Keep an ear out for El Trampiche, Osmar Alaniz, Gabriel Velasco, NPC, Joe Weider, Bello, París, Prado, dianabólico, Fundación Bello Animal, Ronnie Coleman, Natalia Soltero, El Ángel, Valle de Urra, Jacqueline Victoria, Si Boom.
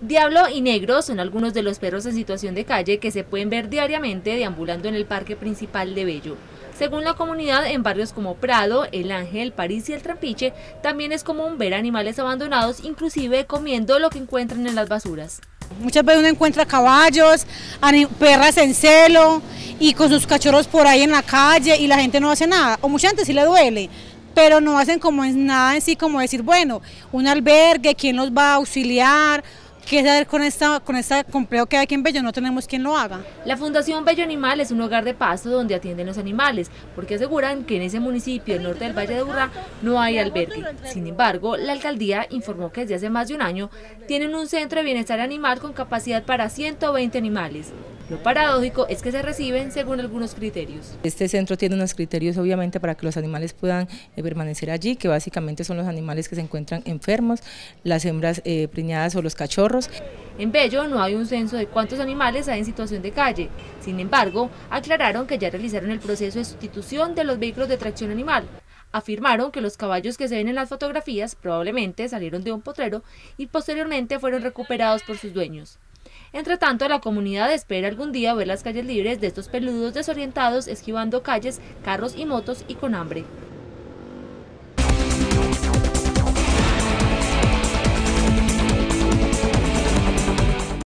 Diablo y Negro son algunos de los perros en situación de calle que se pueden ver diariamente deambulando en el parque principal de Bello. Según la comunidad, en barrios como Prado, El Ángel, París y El Trampiche, también es común ver animales abandonados, inclusive comiendo lo que encuentran en las basuras. Muchas veces uno encuentra caballos, perras en celo y con sus cachorros por ahí en la calle y la gente no hace nada, o mucha gente sí le duele, pero no hacen como nada en sí, como decir, bueno, un albergue, ¿quién los va a auxiliar? ¿Qué hacer con este complejo que hay aquí en Bello? No tenemos quien lo haga. La Fundación Bello Animal es un hogar de paso donde atienden los animales, porque aseguran que en ese municipio del norte del Valle de Urra no hay albergue. Sin embargo, la alcaldía informó que desde hace más de un año tienen un centro de bienestar animal con capacidad para 120 animales. Lo paradójico es que se reciben según algunos criterios. Este centro tiene unos criterios obviamente para que los animales puedan permanecer allí, que básicamente son los animales que se encuentran enfermos, las hembras preñadas o los cachorros. En Bello no hay un censo de cuántos animales hay en situación de calle. Sin embargo, aclararon que ya realizaron el proceso de sustitución de los vehículos de tracción animal. Afirmaron que los caballos que se ven en las fotografías probablemente salieron de un potrero y posteriormente fueron recuperados por sus dueños. Entre tanto, la comunidad espera algún día ver las calles libres de estos peludos desorientados, esquivando calles, carros y motos y con hambre.